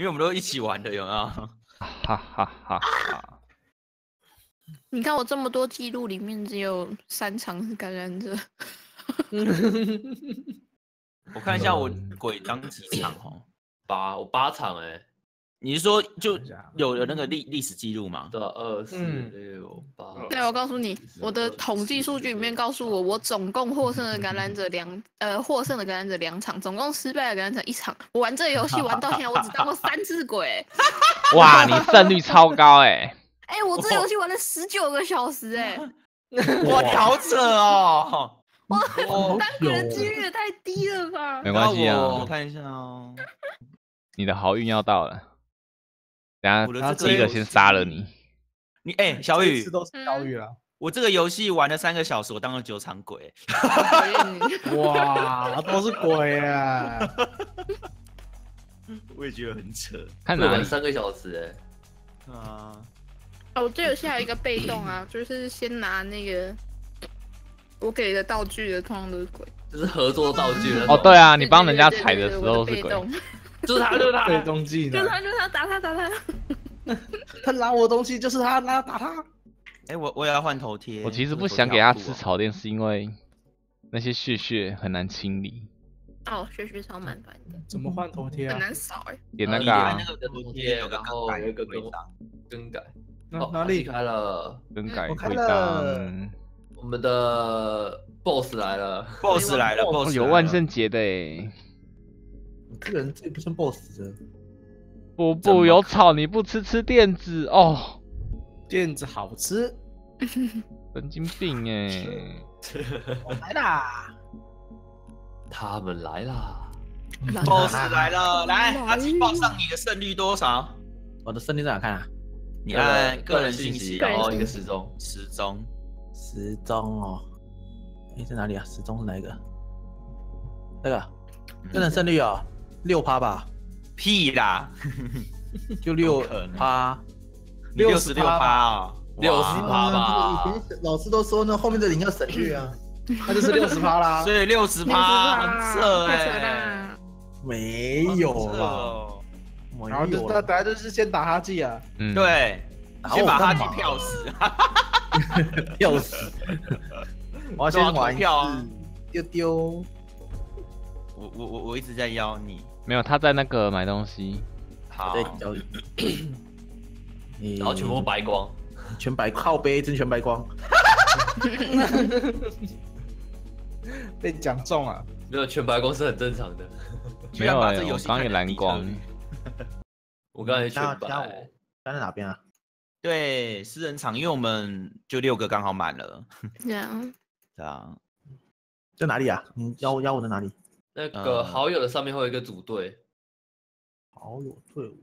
因为我们都一起玩的，有没有？哈哈哈！你看我这么多记录里面，只有3场是感染者。我看一下我鬼当几场哦，我8场哎、欸。你是说就有那个历史记录嘛？对，24、6、8。对，我告诉你，我的统计数据里面告诉我，我总共获胜的感染者两场，总共失败的感染者1场。我玩这个游戏玩到现在，我只当过3次鬼、欸。哇，你胜率超高哎、欸！哎、欸，我这游戏玩了19个小时哎、欸！哇，好扯哦！我当个人几率也太低了吧？没关系啊，我看一下哦。你的好运要到了。 等下，第一个先杀了你。你哎、欸，小雨，都是小雨啊！我这个游戏玩了3个小时，我当了9场鬼。哇，都是鬼啊！我也觉得很扯。看哪里？3个小时哎、欸。啊。哦，我这游戏还有一个被动啊，就是先拿那个我给的道具的，通常都是鬼。这是合作道具的。哦，对啊，你帮人家踩的时候是鬼。 就是他，对，踪迹呢？就是他，打他，他拿我东西，就是他拿打他。哎，我也要换头贴。我其实不想给他吃草垫，是因为那些屑很难清理。哦，屑超蛮烦的。怎么换头贴啊？很难扫哎。点那个啊，那个头贴，然后有一个更改。哪里开了？更改回档。我们的 boss 来了 ，boss 来了 ，boss 有万圣节的哎。 这个人最不像 boss 的。不有草你不吃，吃垫子哦。垫子好吃。神经病哎、欸！我来啦！他们来啦 ！boss 来了，来，阿奇报上你的胜率多少？我的胜率在哪看啊？你按个人信息，然后一个时钟哦。哎，在哪里啊？时钟是哪一个？那个个人胜率哦。 6%吧，屁啦，就6%，66%啊，60%吧。以前老师都说呢，后面的0要省略啊，那就是60%啦。所以60%，很扯哎，没有了。然后就大家就是先打哈记啊，对，先把哈记票死，票死。我要先玩票啊，丢。我一直在邀你。 没有，他在那个买东西，好，然后全部白光，全白靠背，真全白光，被讲中了，没有全白光是很正常的，没有，我刚也蓝光，我刚才全白，在哪边啊？对，私人场，因为我们就6个刚好满了，对啊，在哪里啊？你邀我在哪里？ 那个好友的上面会有一个组队，好友队伍，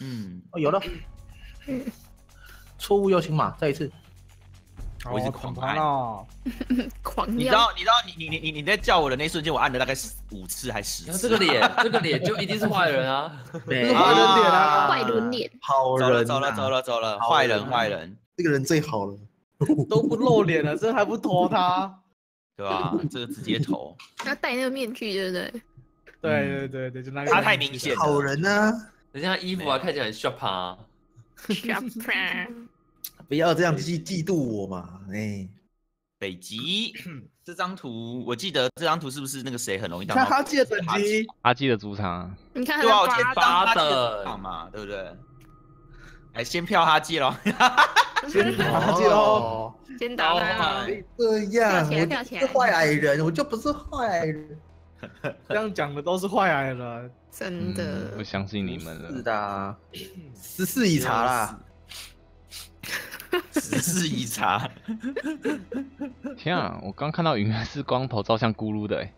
嗯，哦有了，错误邀请码，再一次，我一直狂按，狂按，你知道你在叫我的那瞬间，我按了大概5次还10次，这个脸就一定是坏人啊，对，坏人脸啊，坏人脸，好人，走了，坏人，这个人最好了，都不露脸了，这还不拖他。 对吧？这个直接投，他戴那个面具，对不对？对，就那个。他太明显了。好人啊，人家衣服啊看起来很 sharp 不要这样嫉妒我嘛，哎。北极这张图，我记得这张图是不是那个谁很容易当？看哈基的等级，哈基的主场。你看他我先当哈基的主场嘛，对不对？哎，先票哈基咯。 先打他！这样，我是坏矮人，我就不是坏矮人。这样讲的都是坏矮人，真的。不相信你们了。是的，14已查啦。14已查。天啊！我刚看到云是光头照相咕噜的，哎，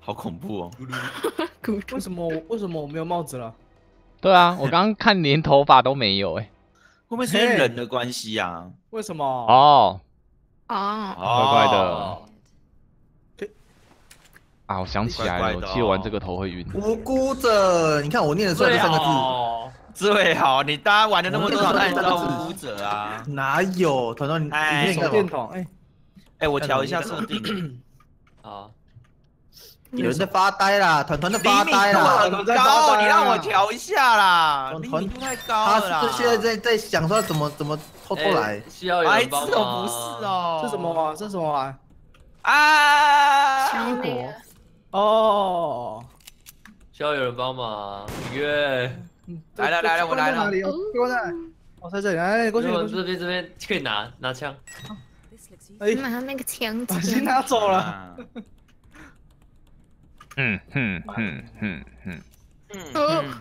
好恐怖哦！咕噜。为什么我没有帽子了？对啊，我刚看连头发都没有，哎。 会不会是人的关系啊？为什么？哦，怪怪的。啊，我想起来了，我记得玩这个头会晕。无辜者，你看我念得出来这3个字。最好，你大家玩了那么多场，那你知道无辜者啊？哪有？团团，你念个电筒，哎，我调一下设定。好，有人在发呆啦，团团在发呆啦，很高，你让我调一下啦，团太高了啦。他现在在想说怎么偷偷来，需要有人帮忙。不是哦，这什么玩？这什么玩？啊！中国哦，需要有人帮忙。约来了，我来了。过来，我在这里，哎，过去。这边可以拿枪。哎，马上那个枪，把枪拿走了。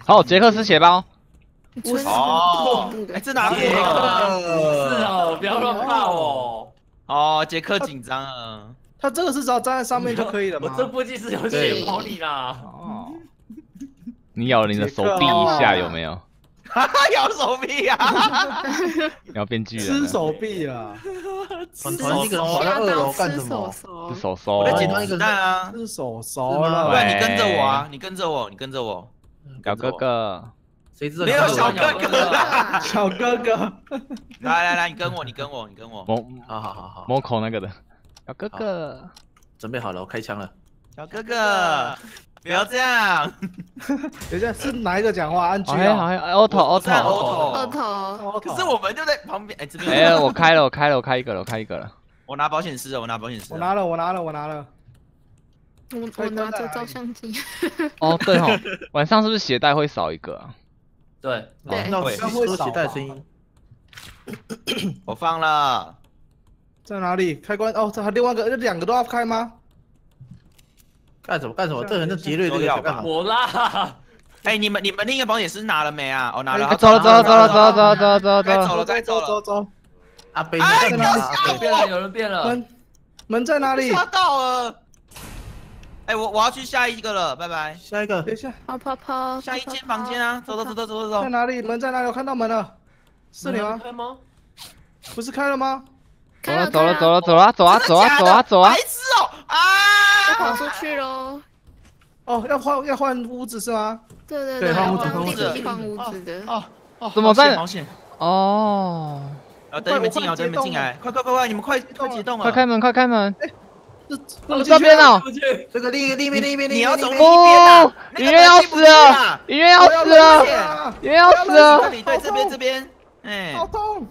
哦，杰克斯血包。哦，哎，这哪里？是哦，不要乱爆哦。哦，杰克紧张啊。他这个是只要站在上面就可以了嘛。我这估计是有血包你啦。哦。你咬你的手臂一下有没有？哈哈，咬手臂啊！要变巨人。吃手臂啊！团一个人跑到二楼干什么？ 是手手，我在捡到一个蛋啊！是手手了，不然你跟着我啊！你跟着我，小哥哥，谁知道没有小哥哥？小哥哥，来，你跟我，好，摸口那个的，小哥哥，准备好了，我开枪了，小哥哥，不要这样，等一下是哪一个讲话？安全啊！哎 ，auto， 可是我们就在旁边，哎这边，哎我开一个了。 我拿保险丝了，我拿了。我拿着照相机。哦对哈，晚上是不是鞋带会少一个？对，那我说鞋带声音。我放了，在哪里？开关哦，这还另外一个，这两个都要开吗？干什么？这人是杰瑞这个要干嘛？我啦。哎，你们另一个保险丝拿了没啊？我拿了。走了，该走了。 阿北，哎，不要吓我！有人变了，门在哪里？抓到了！哎，我要去下一个了，拜拜。下一个，等一下，跑，下一间房间啊！走。在哪里？门在哪里？我看到门了，是你吗？开吗？不是开了吗？走啊！白痴哦！啊！我跑出去喽！哦，要换屋子是吗？对，换屋子的。哦，怎么在？哦。 等你们进啊！等你们进来！快！你们快解冻啊！快开门！哎，这边哦，这个另一边，你要走另一边啊！雨燕要死了！对，这边，哎，好痛！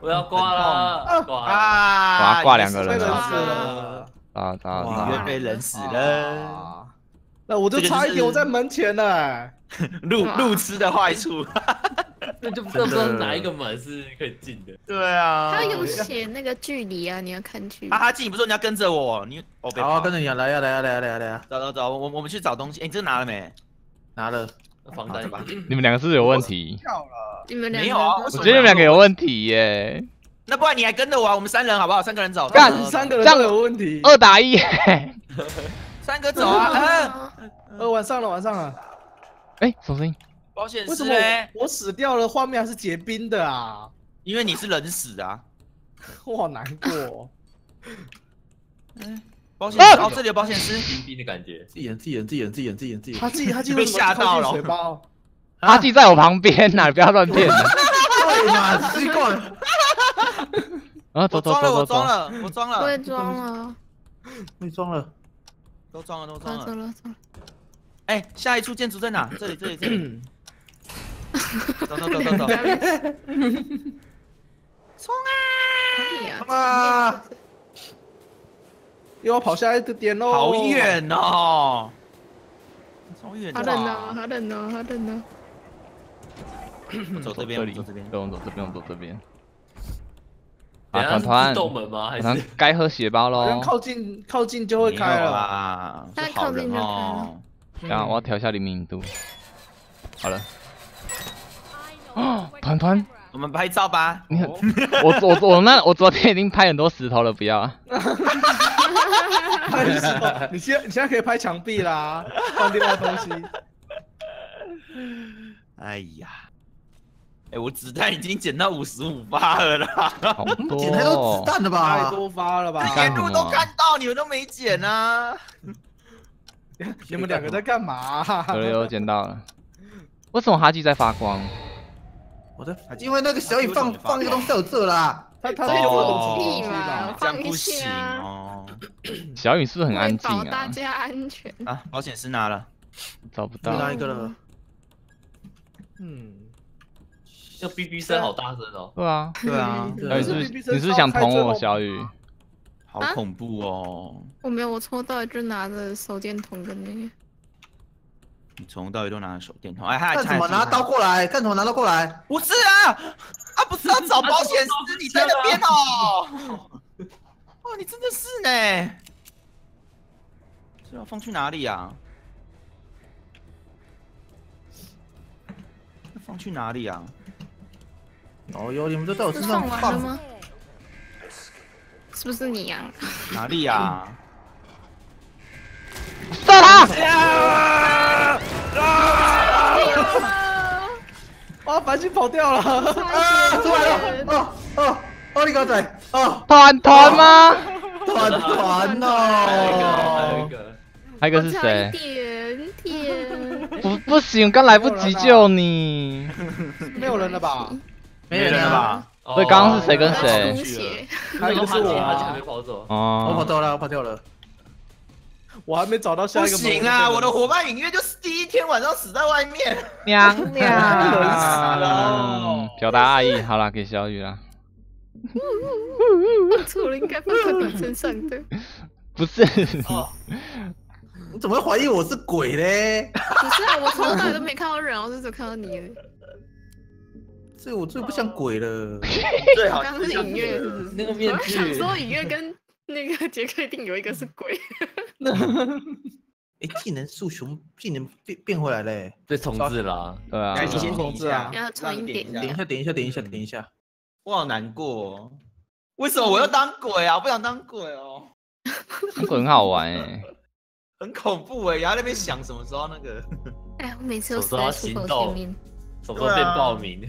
我要挂了！挂两个人了！雨燕被冷死了！那我就差一点，我在门前了。路痴的坏处。 那就不知道哪一个门是可以进的。对啊，他有写那个距离啊，你要看距离。他进，你不是说你要跟着我？你哦，别跑，跟着你来呀！走，我们去找东西。哎，你这拿了没？拿了，放在吧。你们两个是不是有问题？跳了。你们没有啊？我觉得你们两个有问题耶。那不然你还跟着我啊？我们三人好不好？3个人走。干，3个人都有问题。2打1。3个走啊！晚上了。哎，什么声音？ 保险丝嘞！我死掉了，画面还是结冰的啊！因为你是人死啊！我好难过。嗯，保险丝，这里有保险丝，冰冰的感觉。自己人。他自己被吓到了。阿纪在我旁边呐，不要乱骗。对嘛，奇怪。啊，我装了。我也装了。你装了。都装了。走了。 哎，下一处建筑在哪？这里。走！冲啊！又要跑下一个点喽！好远哦！好远！好冷哦！走这边，不用走这边。啊，团洞门吗？还是该喝血包喽？靠近就会开了啦！太靠近就开了。 然后我要调一下灵敏度。好了。哦，团，我们拍照吧。你很，我昨天已经拍很多石头了，不要。拍石头，你现在可以拍墙壁啦，放另外东西。哎呀，哎，我子弹已经捡到55发了啦，捡太多子弹了吧？太多发了吧？沿路都看到，你们都没捡啊。 你们两个在干嘛？我捡到了。为什么哈基在发光？我在，因为那个小雨放一个东西在我这啦。他有我的屁嘛？这样不行哦。小雨是不是很安静啊？保大家安全啊！保险丝拿了，找不到。拿一个了。嗯，这 BB 声好大声哦。对啊，对啊。你是不是想捅我，小雨？好恐怖哦！我没有，我抽到就拿着手电筒跟那个。你从头到尾都拿着手电筒，哎嗨！干什么拿刀过来？干什么拿刀过来？不是啊，啊不是要找保险丝，你在那边哦。 哇，你真的是呢！这要放去哪里啊？放去哪里啊？哦哟，你们都在我身上放了吗？是不是你呀？哪里呀？杀他！啊！啊！繁星跑掉了！啊！出来了！哦哦。 奥利给仔哦，团团吗？团团哦，还有一个是谁？甜甜，不行，我刚来不及救你。没有人了吧？没人了吧？所以刚刚是谁跟谁？还有是我。哦，我跑掉了，我跑掉了。我还没找到下一个。不行啊，我的伙伴影月就是第一天晚上死在外面。娘娘，冷死了。表达爱意，好了，给小雨了。 错了，应该放在我身上的。不是，你怎么会怀疑我是鬼嘞？不是啊，我从来都没看到人，我只看到你。所以我最不像鬼了。最好像是影月，那个面具。我想说影月跟那个杰克一定有一个是鬼。哎，技能树熊技能变回来嘞，被重置了。对啊，你先重置啊，要重一点。等一下。 我好难过、哦，为什么我要当鬼啊？我不想当鬼哦。当鬼很好玩哎、欸，很恐怖哎、欸，然后那边想什么时候那个。哎，我每次都死在路口前面，什么时候变暴民？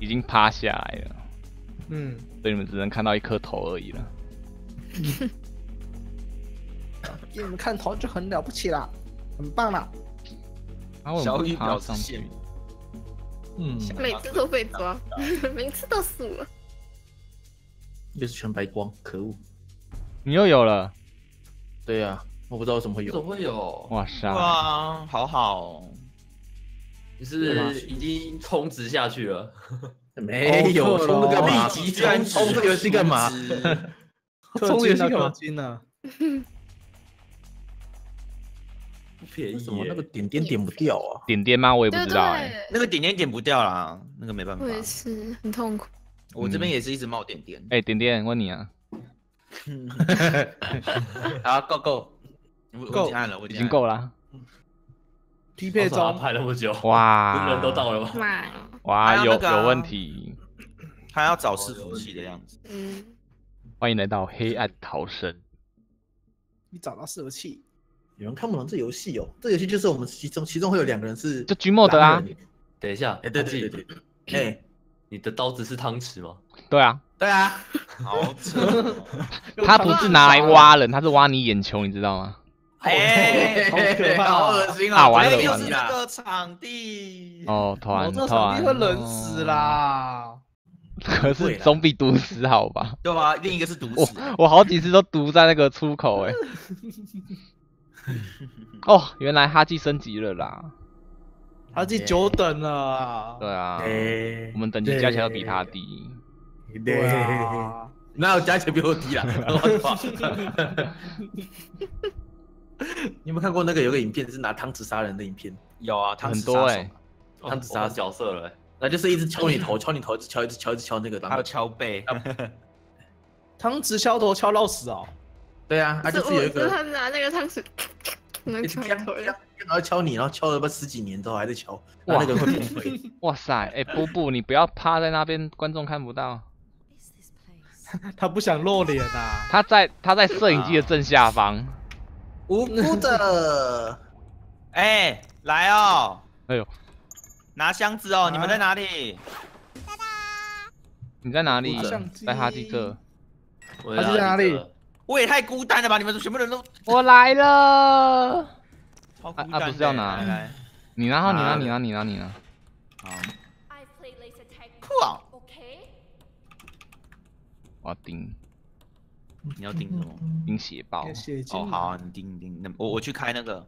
已经趴下来了。嗯，所以你们只能看到一颗头而已了。因为你们看头就很了不起啦，很棒啦。小雨表现。 嗯，每次都被抓，每次都死了。又是全白光，可恶！你又有了？对呀，我不知道怎么会有。怎么会有？哇塞！哇，好好。你是已经充值下去了？没有，充这个立即充，充这个游戏干嘛？充这游戏干嘛？金呢？为什么那个点点点不掉啊？点点吗？我也不知道哎。那个点点点不掉啦，那个没办法。我也是，很痛苦。我这边也是一直冒点点。哎，点点，问你啊。好 ，Go Go， 我已经按了，我已经够了。匹配中排那么久，哇，人都到了吗？哇，有问题。他要找伺服器的样子。嗯。欢迎来到黑暗逃生。你找到伺服器。 有人看不懂这游戏哦，这游戏就是我们其中会有两个人是就 Gmod 啊。等一下，哎，对，哎，你的刀子是汤匙吗？对啊，好扯。他不是拿来挖人，他是挖你眼球，你知道吗？哎，好可怕，好恶心啊！完了，又是那个场地。哦，团团，场地会冷死啦。可是总比毒死好吧？对吧？另一个是毒死，我好几次都毒在那个出口哎。 哦，原来哈基升级了啦！哈基9等了。对啊，我们等级加起来要比他低。对啊，哪有加起来比我低啦？你有没有看过那个有个影片是拿汤匙杀人的影片？有啊，汤匙杀手，汤匙杀角色了，那就是一直敲你头，敲你头，一直敲那个，还有敲背，汤匙敲头敲到死哦。 对啊，他就是有一个，他拿那个汤匙，能敲头，然后敲你，然后敲了不10几年之后还在敲，哇，那个会崩溃。哇塞，哎，布布，你不要趴在那边，观众看不到。他不想露脸啊。他在摄影机的正下方。无辜的。哎，来哦。哎呦，拿箱子哦！你们在哪里？你在哪里？在哈基这。他在哪里？我也太孤单了吧！你们全部人都……我来了。超孤单。不是要拿？你拿，你拿。好。酷。 我要盯，你要盯什么？盯血包。哦，好，你盯，那我去开那个。